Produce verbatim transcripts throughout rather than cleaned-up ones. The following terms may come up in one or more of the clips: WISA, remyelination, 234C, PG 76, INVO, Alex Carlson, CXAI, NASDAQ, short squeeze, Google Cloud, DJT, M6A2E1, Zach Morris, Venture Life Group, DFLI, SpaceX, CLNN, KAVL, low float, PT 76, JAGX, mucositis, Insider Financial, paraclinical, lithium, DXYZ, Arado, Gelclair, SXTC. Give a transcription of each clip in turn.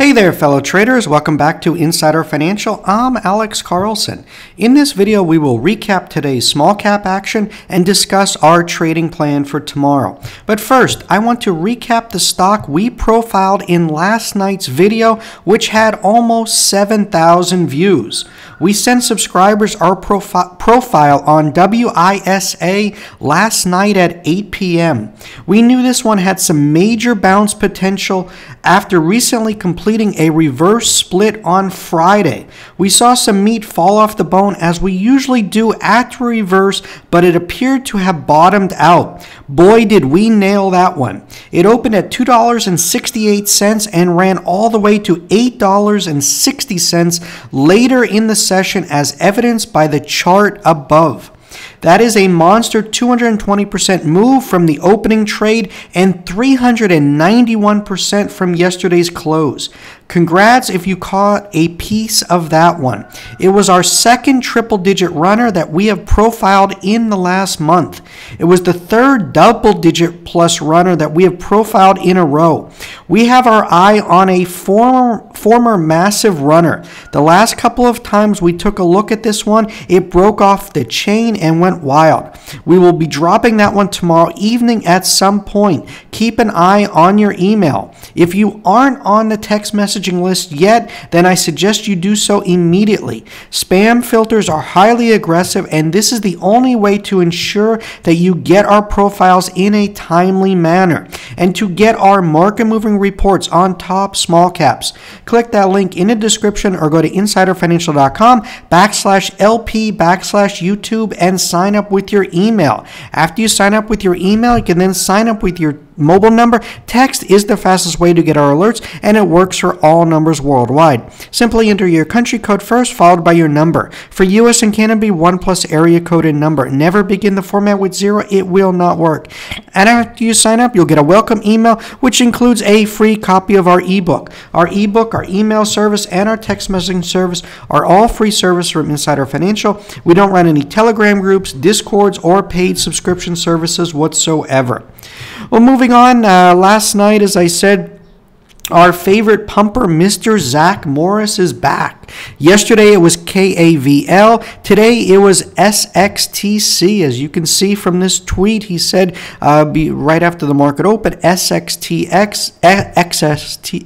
Hey there, fellow traders. Welcome back to Insider Financial. I'm Alex Carlson. In this video, we will recap today's small cap action and discuss our trading plan for tomorrow. But first, I want to recap the stock we profiled in last night's video, which had almost seven thousand views. We sent subscribers our profi- profile on WISA last night at eight p m We knew this one had some major bounce potential after recently completing a reverse split on Friday. We saw some meat fall off the bone as we usually do at the reverse, but it appeared to have bottomed out. Boy, did we nail that one. It opened at two dollars and sixty-eight cents and ran all the way to eight dollars and sixty cents later in the session as evidenced by the chart above. That is a monster two hundred twenty percent move from the opening trade and three hundred ninety-one percent from yesterday's close. Congrats if you caught a piece of that one. It was our second triple-digit runner that we have profiled in the last month. It was the third double-digit plus runner that we have profiled in a row. We have our eye on a former, former massive runner. The last couple of times we took a look at this one, it broke off the chain and went wild. We will be dropping that one tomorrow evening at some point. Keep an eye on your email. If you aren't on the text messaging list yet, then I suggest you do so immediately. Spam filters are highly aggressive, and this is the only way to ensure that you get our profiles in a timely manner and to get our market moving reports on top small caps. Click that link in the description or go to insider financial dot com backslash LP backslash YouTube and sign up with your email. After you sign up with your email, you can then sign up with your mobile number. Text is the fastest way to get our alerts, and it works for all numbers worldwide. Simply enter your country code first, followed by your number. For U S and Canada, be one plus area code and number. Never begin the format with zero. It will not work. And after you sign up, you'll get a welcome email, which includes a free copy of our ebook. Our ebook, our email service, and our text messaging service are all free service from Insider Financial. We don't run any Telegram groups, Discords, or paid subscription services whatsoever. Well, moving on, uh, last night, as I said, our favorite pumper, Mister Zach Morris, is back. Yesterday, it was K A V L. Today, it was S X T C. As you can see from this tweet, he said uh, be right after the market open, S X T X, X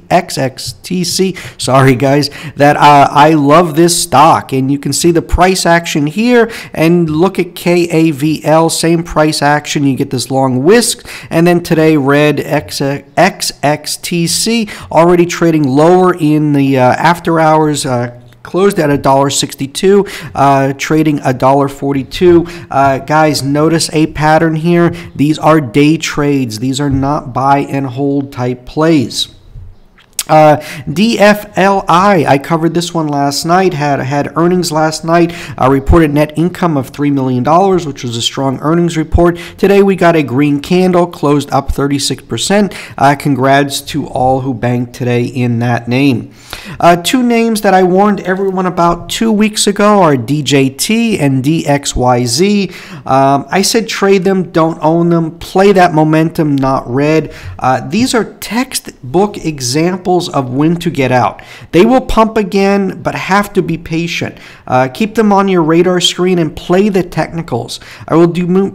X T C. Sorry, guys, that uh, I love this stock. And you can see the price action here. And look at K A V L, same price action. You get this long whisk. And then today, red X X T C. Already trading lower in the uh, after hours, uh, closed at one dollar sixty-two, uh, trading one dollar forty-two. Uh, guys, notice a pattern here. These are day trades. These are not buy and hold type plays. Uh, D F L I, I covered this one last night, had had earnings last night, uh, reported net income of three million dollars, which was a strong earnings report. Today we got a green candle, closed up thirty-six percent. Uh, congrats to all who banked today in that name. Uh, two names that I warned everyone about two weeks ago are D J T and D X Y Z. Um, I said trade them, don't own them, play that momentum, not red. Uh, these are textbook examples of when to get out. They will pump again, but have to be patient. Uh, keep them on your radar screen and play the technicals. I will do,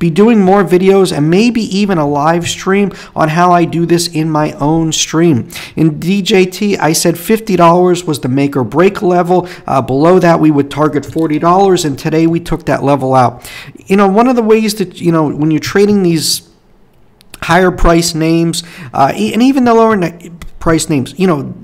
be doing more videos and maybe even a live stream on how I do this in my own stream. In D J T, I said fifty dollars was the make or break level. Uh, below that, we would target forty dollars, and today we took that level out. You know, one of the ways that, you know, when you're trading these higher price names, uh, and even the lower price names, you know,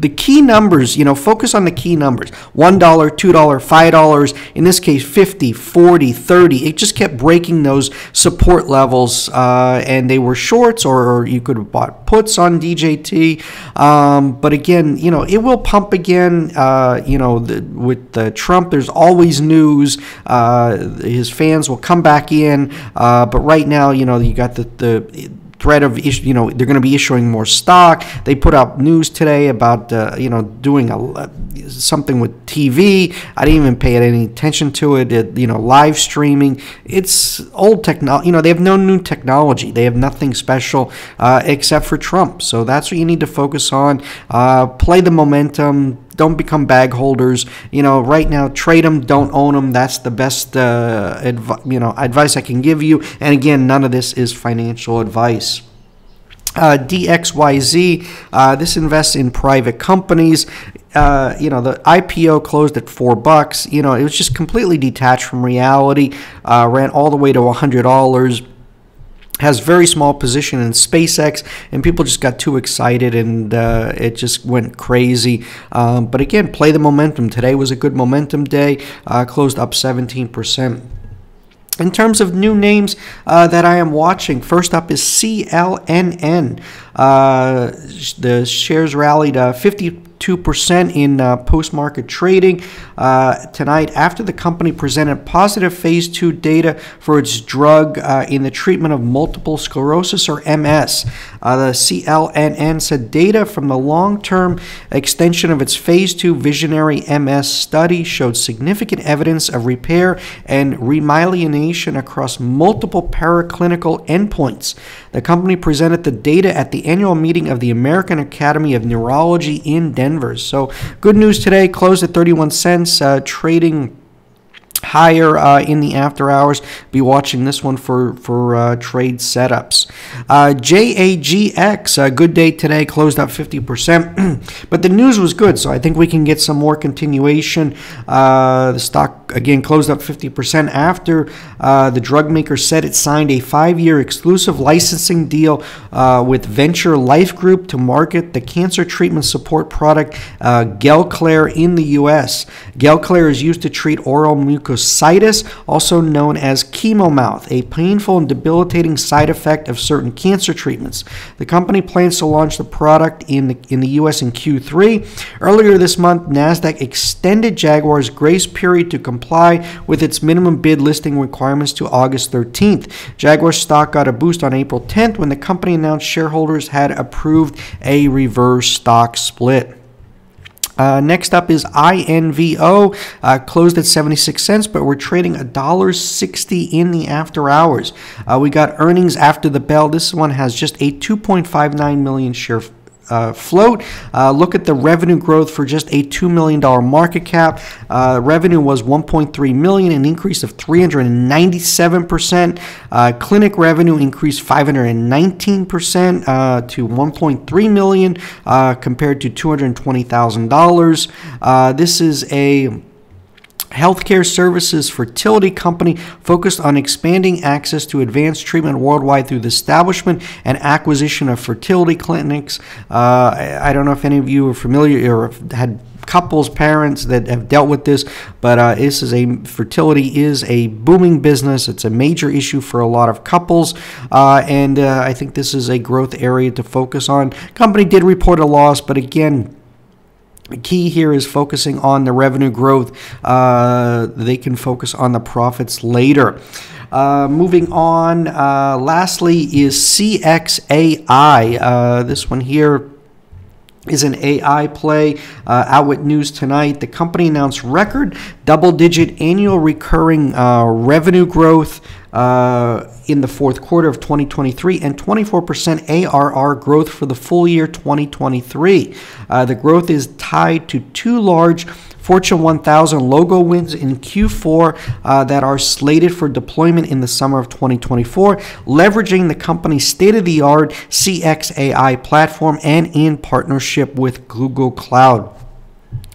the key numbers, you know, focus on the key numbers. one dollar, two dollars, five dollars, in this case, fifty, forty, thirty. It just kept breaking those support levels, uh, and they were shorts, or you could have bought puts on D J T. Um, but again, you know, it will pump again. Uh, you know, the, with the Trump, there's always news. Uh, his fans will come back in. Uh, but right now, you know, you got the the threat of, you know, they're going to be issuing more stock. They put out news today about, uh, you know, doing a, something with T V. I didn't even pay any attention to it. it you know, live streaming. It's old technology. You know, they have no new technology. They have nothing special uh, except for Trump. So that's what you need to focus on. Uh, play the momentum. Don't become bag holders. You know, right now, trade them, don't own them. That's the best, uh, adv- you know, advice I can give you. And again, none of this is financial advice. Uh, D X Y Z, uh, this invests in private companies. Uh, you know, the I P O closed at four bucks. You know, it was just completely detached from reality. Uh, ran all the way to one hundred dollars. Has very small position in SpaceX, and people just got too excited, and uh, it just went crazy. Um, but again, play the momentum. Today was a good momentum day, uh, closed up seventeen percent. In terms of new names uh, that I am watching, first up is C L N N. Uh, the shares rallied uh, fifty-two percent in uh, post-market trading uh, tonight after the company presented positive phase two data for its drug uh, in the treatment of multiple sclerosis, or M S. Uh, the C L N N said data from the long-term extension of its phase two visionary M S study showed significant evidence of repair and remyelination across multiple paraclinical endpoints. The company presented the data at the annual meeting of the American Academy of Neurology in Denver. So good news today, closed at thirty-one cents, uh, trading higher uh, in the after hours. Be watching this one for, for uh, trade setups. Uh, J A G X, a good day today, closed up fifty percent, but the news was good, so I think we can get some more continuation. Uh, the stock, again, closed up fifty percent after uh, the drug maker said it signed a five-year exclusive licensing deal uh, with Venture Life Group to market the cancer treatment support product uh, Gelclair in the U S. Gelclair is used to treat oral mucositis, also known as chemomouth, a painful and debilitating side effect of certain cancer treatments. The company plans to launch the product in the, in the U S in Q three. Earlier this month, NASDAQ extended Jaguar's grace period to comply with its minimum bid listing requirements to August thirteenth. Jaguar stock got a boost on April tenth when the company announced shareholders had approved a reverse stock split. Uh, next up is I N V O, uh, closed at seventy-six cents, but we're trading one dollar sixty in the after hours. Uh, we got earnings after the bell. This one has just a two point five nine million share uh, float. Uh, look at the revenue growth for just a two million dollar market cap. Uh, revenue was one point three million dollars, an increase of three hundred ninety-seven percent. Uh, clinic revenue increased five hundred nineteen percent uh, to one point three million dollars uh, compared to two hundred twenty thousand dollars. Uh, this is a healthcare services fertility company focused on expanding access to advanced treatment worldwide through the establishment and acquisition of fertility clinics. Uh, I, I don't know if any of you are familiar or had couples, parents that have dealt with this, but uh, this is a fertility is a booming business. It's a major issue for a lot of couples, uh, and uh, I think this is a growth area to focus on. Company did report a loss, but again, the key here is focusing on the revenue growth. Uh, they can focus on the profits later. Uh, moving on, uh, lastly is C X A I. Uh, this one here is an A I play. Uh, out with news tonight, the company announced record double-digit annual recurring uh, revenue growth uh, in the fourth quarter of twenty twenty-three and twenty-four percent A R R growth for the full year twenty twenty-three. Uh, the growth is tied to two large Fortune one thousand logo wins in Q four uh, that are slated for deployment in the summer of twenty twenty-four, leveraging the company's state-of-the-art C X A I platform and in partnership with Google Cloud.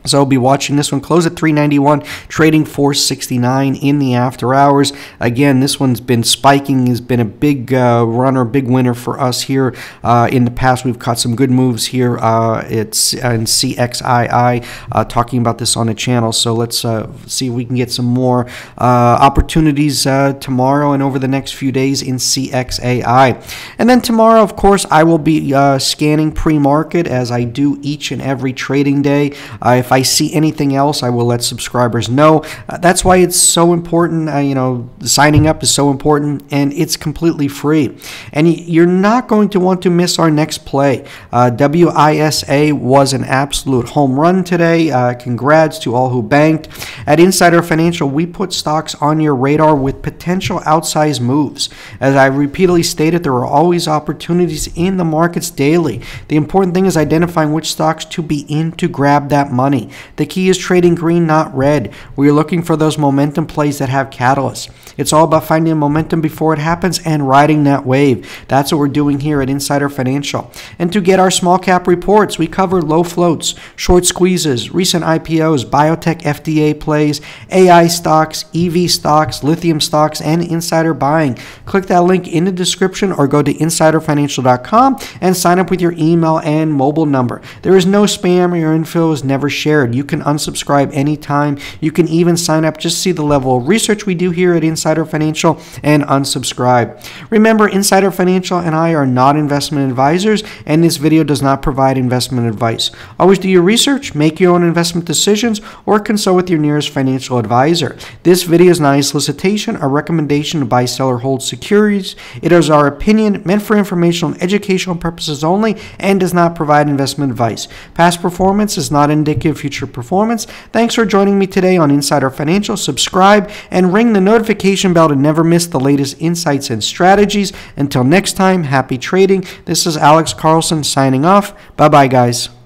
So I'll be watching this one. Close at three ninety-one, trading four sixty-nine in the after hours. Again, this one's been spiking, has been a big uh, runner, big winner for us here. Uh, in the past, we've caught some good moves here. Uh, it's in C X I I, uh, talking about this on the channel. So let's uh, see if we can get some more uh, opportunities uh, tomorrow and over the next few days in C X A I. And then tomorrow, of course, I will be uh, scanning pre-market as I do each and every trading day. Uh, if If I see anything else, I will let subscribers know. Uh, that's why it's so important. Uh, you know, signing up is so important, and it's completely free. And you're not going to want to miss our next play. Uh, WISA was an absolute home run today. Uh, congrats to all who banked. At Insider Financial, we put stocks on your radar with potential outsized moves. As I repeatedly stated, there are always opportunities in the markets daily. The important thing is identifying which stocks to be in to grab that money. The key is trading green, not red. We're looking for those momentum plays that have catalysts. It's all about finding momentum before it happens and riding that wave. That's what we're doing here at Insider Financial. And to get our small cap reports, we cover low floats, short squeezes, recent I P Os, biotech F D A plays, A I stocks, E V stocks, lithium stocks, and insider buying. Click that link in the description or go to insider financial dot com and sign up with your email and mobile number. There is no spam. Your info is never shared. You can unsubscribe anytime. You can even sign up, just see the level of research we do here at Insider Financial, and unsubscribe. Remember, Insider Financial and I are not investment advisors, and this video does not provide investment advice. Always do your research, make your own investment decisions, or consult with your nearest financial advisor. This video is not a solicitation or recommendation to buy, sell, or hold securities. It is our opinion, meant for informational and educational purposes only, and does not provide investment advice. Past performance is not indicative of future performance. Thanks for joining me today on Insider Financial. Subscribe and ring the notification bell to never miss the latest insights and strategies. Until next time, happy trading. This is Alex Carlson signing off. Bye-bye, guys.